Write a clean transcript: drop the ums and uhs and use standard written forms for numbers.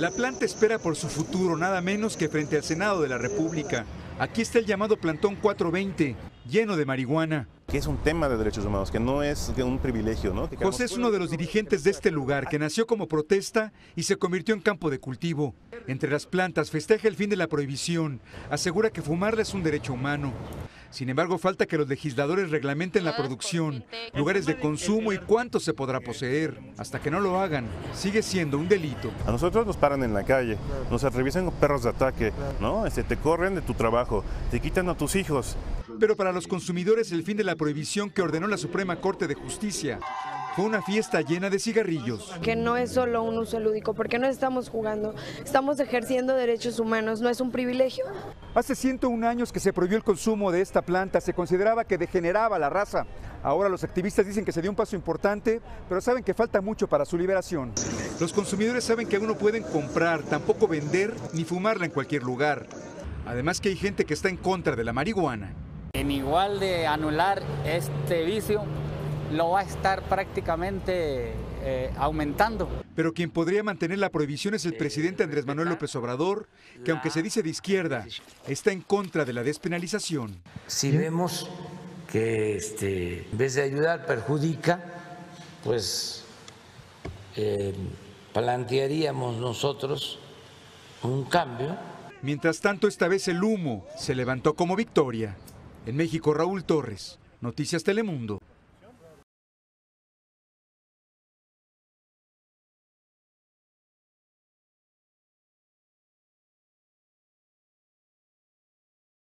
La planta espera por su futuro, nada menos que frente al Senado de la República. Aquí está el llamado plantón 420, lleno de marihuana. Que es un tema de derechos humanos, que no es un privilegio, ¿no? José es uno de los dirigentes de este lugar, que nació como protesta y se convirtió en campo de cultivo. Entre las plantas festeja el fin de la prohibición, asegura que fumarla es un derecho humano. Sin embargo, falta que los legisladores reglamenten la producción, lugares de consumo y cuánto se podrá poseer. Hasta que no lo hagan, sigue siendo un delito. A nosotros nos paran en la calle, nos atraviesan con perros de ataque, ¿no? Te corren de tu trabajo, te quitan a tus hijos. Pero para los consumidores el fin de la prohibición que ordenó la Suprema Corte de Justicia fue una fiesta llena de cigarrillos. Que no es solo un uso lúdico, porque no estamos jugando, estamos ejerciendo derechos humanos, no es un privilegio. Hace 101 años que se prohibió el consumo de esta planta, se consideraba que degeneraba la raza. Ahora los activistas dicen que se dio un paso importante, pero saben que falta mucho para su liberación. Los consumidores saben que aún no pueden comprar, tampoco vender ni fumarla en cualquier lugar. Además que hay gente que está en contra de la marihuana. En igual de anular este vicio, lo va a estar prácticamente aumentando. Pero quien podría mantener la prohibición es el presidente Andrés Manuel López Obrador, que aunque se dice de izquierda, está en contra de la despenalización. Si vemos que en vez de ayudar perjudica, pues plantearíamos nosotros un cambio. Mientras tanto, esta vez el humo se levantó como victoria. En México, Raúl Torres, Noticias Telemundo.